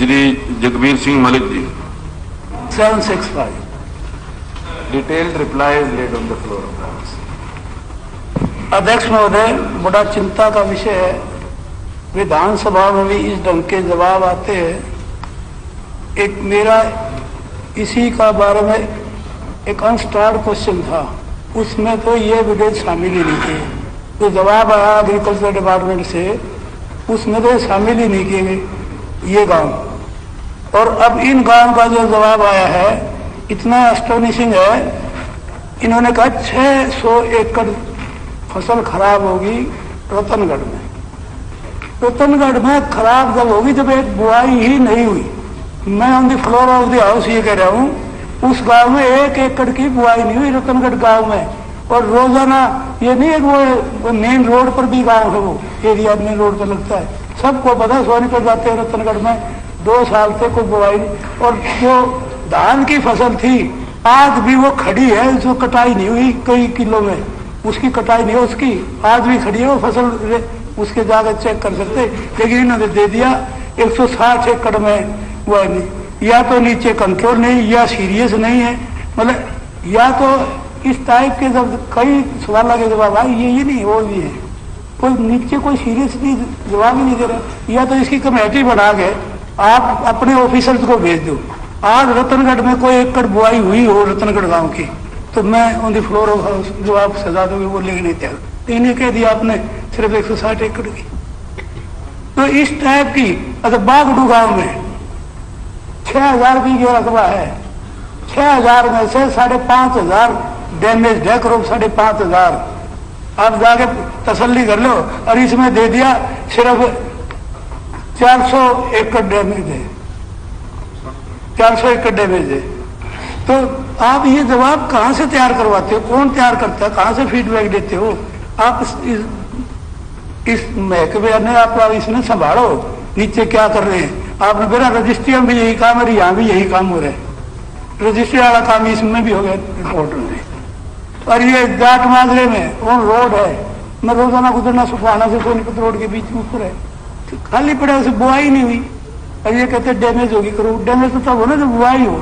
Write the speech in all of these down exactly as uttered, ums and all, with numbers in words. Shri Jagbir Singh Malik ji. Seven six five. Detailed reply is laid on the floor of the house. अध्यक्ष महोदय, बड़ा चिंता का विषय है, विधानसभा में भी इस ढंग के जवाब आते हैं। एक मेरा इसी का बारे में एक अनस्टार्ड क्वेश्चन था, उसमें तो ये विधेयक शामिल ही नहीं थे। जो तो जवाब आया एग्रीकल्चर डिपार्टमेंट से, उसमें तो शामिल ही नहीं किए गए ये गांव। और अब इन गांव का जो जवाब आया है इतना एस्टोनिशिंग है। इन्होंने कहा छः सौ एकड़ फसल खराब होगी रतनगढ़ में। रतनगढ़ में खराब जब होगी जब एक बुआई ही नहीं हुई। मैं on the floor of the house ये कह रहा हूँ, उस गांव में एक एकड़ की बुआई नहीं हुई रतनगढ़ गांव में। और रोजाना ये नहीं है वो मेन रोड पर भी गाँव है, वो एरिया मेन रोड पर लगता है, सबको पता। सोनीपत जाते हैं रतनगढ़ में दो साल से कोई बुआई नहीं। और जो धान की फसल थी आज भी वो खड़ी है, उसको कटाई नहीं हुई। कई किलो में उसकी कटाई नहीं, उसकी आज भी खड़ी है वो फसल, उसके जाकर चेक कर सकते। लेकिन इन्होंने दे दिया एक सौ साठ एकड़ में वो नहीं, या तो नीचे कंट्रोल नहीं, या सीरियस नहीं है, मतलब या तो इस टाइप के जब कई सवाल के जवाब आए ये ये नहीं वो भी है, कोई नीचे कोई सीरियसली जवाब ही नहीं दे रहा। या तो इसकी कमेटी बना के आप अपने ऑफिसर्स को भेज दो। आज रतनगढ़ में कोई एकड़ बुआई हुई हो रतनगढ़ गांव की, तो मैं on the floor of house जो आप सजा दोगे वो लेके नहीं तैयार। इन्हें कह दिया आपने सिर्फ एक सौ साठ एकड़ की, तो इस टाइप की। अच्छा, बागडू गाँव में छः हजार बीघे रकबा है, छः हजार में से साढ़े पाँच हजार डैमेज है, करो साढ़े पाँच हजार। आप जाके तसल्ली कर लो। और इसमें दे दिया सिर्फ चार सौ एकड़ डैमेज है, चार सौ एकड़ डैमेज है। तो आप ये जवाब कहाँ से तैयार करवाते हो, कौन तैयार करता है, कहाँ से फीडबैक देते हो आप? इस, इस, इस महकमे ने आप इसने संभालो नीचे क्या कर रहे हैं। आपने मेरा रजिस्ट्री में भी यही काम है, यहाँ भी यही काम हो रहा है, रजिस्ट्री वाला काम इसमें भी हो गया रिपोर्ट में। और ये जाट माजरे में ऑन रोड है, मैं रोजाना गुजरना सुफाना से सोनीपत रोड के बीच में ऊपर है, तो खाली पड़ा, उसे बुआई नहीं हुई। और ये कहते डैमेज होगी, करो डैमेज तो तब हो ना जब बुआई हो।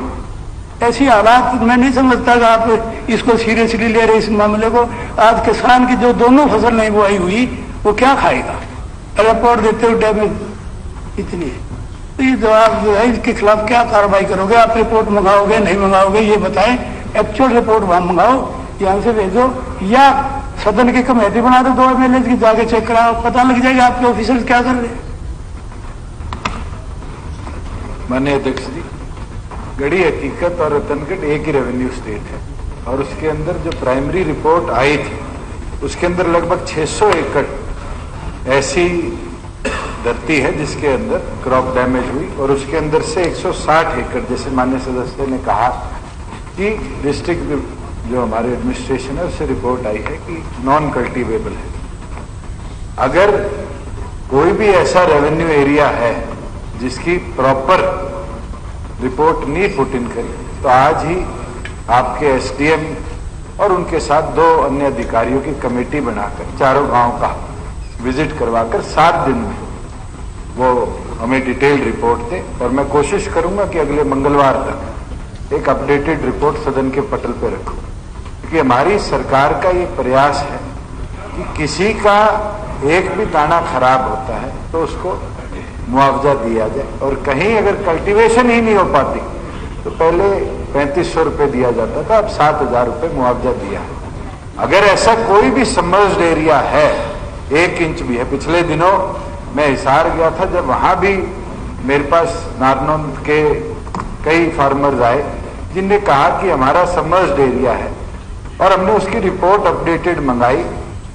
ऐसी हालात मैं नहीं समझता कि आप इसको सीरियसली ले रहे इस मामले को। आज किसान की जो दोनों फसल नहीं बुआई हुई वो क्या खाएगा, रिपोर्ट देते हो डैमेज इतनी। तो ये जवाब जो है इसके खिलाफ क्या कार्रवाई करोगे आप? रिपोर्ट मंगाओगे नहीं मंगाओगे ये बताएं, एक्चुअल रिपोर्ट मंगाओ, यहाँ से भेजो, या सदन की कमेटी बना दो, दो एम एल ए की, जाके चेक कराओ, पता लग जाएगा आपके ऑफिसर्स क्या कर रहे हैं। माननीय अध्यक्ष जी, गढ़ी हकीकत और रतनगढ़ एक ही रेवेन्यू स्टेट है, और उसके अंदर जो प्राइमरी रिपोर्ट आई थी उसके अंदर लगभग छह सौ एकड़ ऐसी धरती है जिसके अंदर क्रॉप डैमेज हुई। और उसके अंदर से एक सौ साठ एकड़, जैसे माननीय सदस्य ने कहा कि डिस्ट्रिक्ट जो हमारे एडमिनिस्ट्रेशन है उससे रिपोर्ट आई है कि नॉन कल्टीवेबल है। अगर कोई भी ऐसा रेवेन्यू एरिया है जिसकी प्रॉपर रिपोर्ट नहीं पुट इन करी, तो आज ही आपके एसडीएम और उनके साथ दो अन्य अधिकारियों की कमेटी बनाकर चारों गांव का विजिट करवाकर सात दिन में वो हमें डिटेल्ड रिपोर्ट दे। और मैं कोशिश करूंगा कि अगले मंगलवार तक एक अपडेटेड रिपोर्ट सदन के पटल पर रखूँ, कि हमारी सरकार का ये प्रयास है कि किसी का एक भी दाना खराब होता है तो उसको मुआवजा दिया जाए। और कहीं अगर कल्टीवेशन ही नहीं हो पाती तो पहले पैंतीस सौ रुपये दिया जाता था, अब सात हजार रुपये मुआवजा दिया है। अगर ऐसा कोई भी सबमर्ज्ड एरिया है, एक इंच भी है, पिछले दिनों मैं हिसार गया था, जब वहाँ भी मेरे पास नारनंद के कई फार्मर्स आए जिनने कहा कि हमारा सबमर्ज्ड एरिया है, और हमने उसकी रिपोर्ट अपडेटेड मंगाई,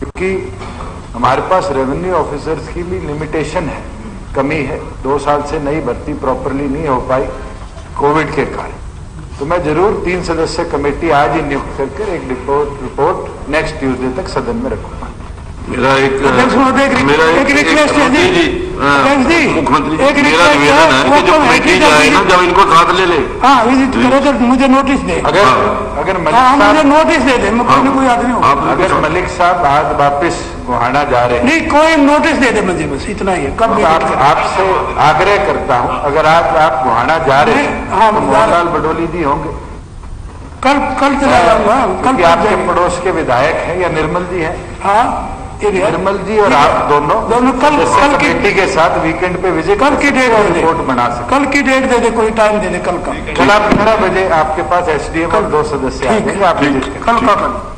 क्योंकि हमारे पास रेवेन्यू ऑफिसर्स की भी लिमिटेशन है, कमी है, दो साल से नई भर्ती प्रॉपरली नहीं हो पाई कोविड के कारण। तो मैं जरूर तीन सदस्य कमेटी आज ही नियुक्त करके एक रिपोर्ट रिपोर्ट नेक्स्ट ट्यूजडे तक सदन में रखूंगा। मेरा एक रिक्वेस्ट है जी, मुख्यमंत्री, मेरा निवेदन है कि जो कमेटी जाए ना, जब इनको साथ ले ले, हाँ विजिट करो, तो मुझे नोटिस दे, अगर अगर मलिक साहब, मुझे नोटिस दे दे, मुझे कोई आदमी हो, अगर मलिक साहब आज वापस गोहाना जा रहे हैं। नहीं, कोई नोटिस दे दे मुझे, बस इतना ही है। कब तो आप, आपसे आग्रह करता हूं, अगर आप आप गोहाना जा रहे हैं हाँ, तो मनोहर लाल बडोली जी होंगे। कल कल चला जाऊंगा। कल आपके पड़ोस के विधायक हैं या निर्मल जी हैं। हाँ, निर्मल जी और आप दोनों दोनों कल कल कमेटी के साथ वीकेंड पे विजिट, कल की डेट रिपोर्ट बना सकते। कल की डेट दे दे, कोई टाइम दे दे कल का। कल आप ग्यारह बजे आपके पास एस डी एम और दो सदस्य आएंगे, आप कल का